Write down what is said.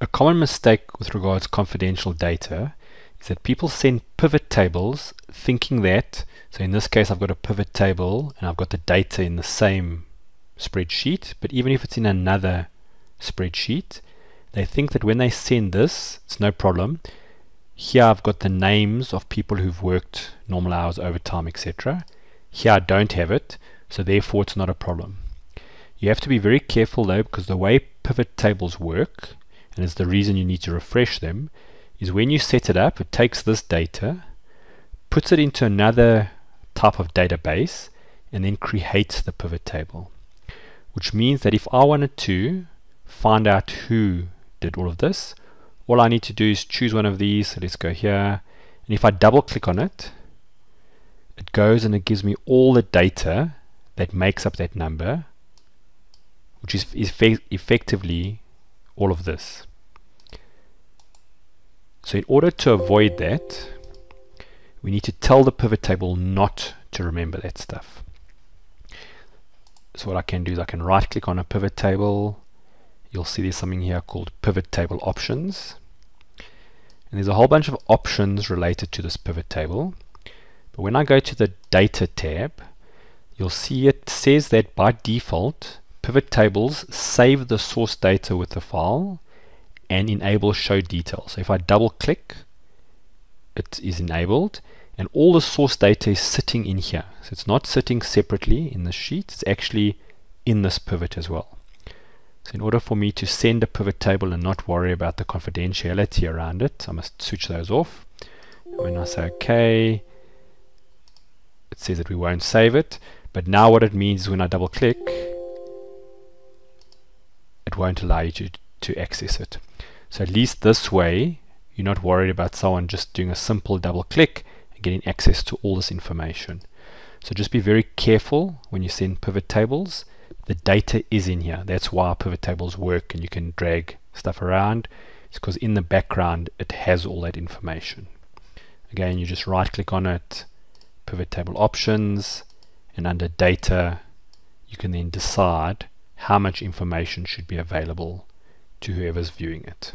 A common mistake with regards to confidential data is that people send pivot tables thinking that, so in this case I've got a pivot table and I've got the data in the same spreadsheet, but even if it's in another spreadsheet, they think that when they send this, it's no problem. Here I've got the names of people who've worked normal hours, overtime, etc. Here I don't have it, so therefore it's not a problem. You have to be very careful though, because the way pivot tables work, and it's the reason you need to refresh them, is when you set it up, it takes this data, puts it into another type of database, and then creates the pivot table. Which means that if I wanted to find out who did all of this, all I need to do is choose one of these. So let's go here, and if I double click on it, it goes and it gives me all the data that makes up that number, which is effectively all of this. So in order to avoid that, we need to tell the pivot table not to remember that stuff. So what I can do is I can right click on a pivot table. You'll see there's something here called pivot table options, and there's a whole bunch of options related to this pivot table. But when I go to the data tab, you'll see it says that by default pivot tables save the source data with the file and enable show details. So if I double click, it is enabled and all the source data is sitting in here, so it's not sitting separately in the sheet, it's actually in this pivot as well. So in order for me to send a pivot table and not worry about the confidentiality around it, I must switch those off. When I say OK, it says that we won't save it, but now what it means is when I double click, it won't allow you to access it. So at least this way you're not worried about someone just doing a simple double click and getting access to all this information. So just be very careful when you send pivot tables. The data is in here. That's why pivot tables work and you can drag stuff around. It's because in the background it has all that information. Again, you just right click on it, pivot table options, and under data you can then decide how much information should be available to whoever's viewing it.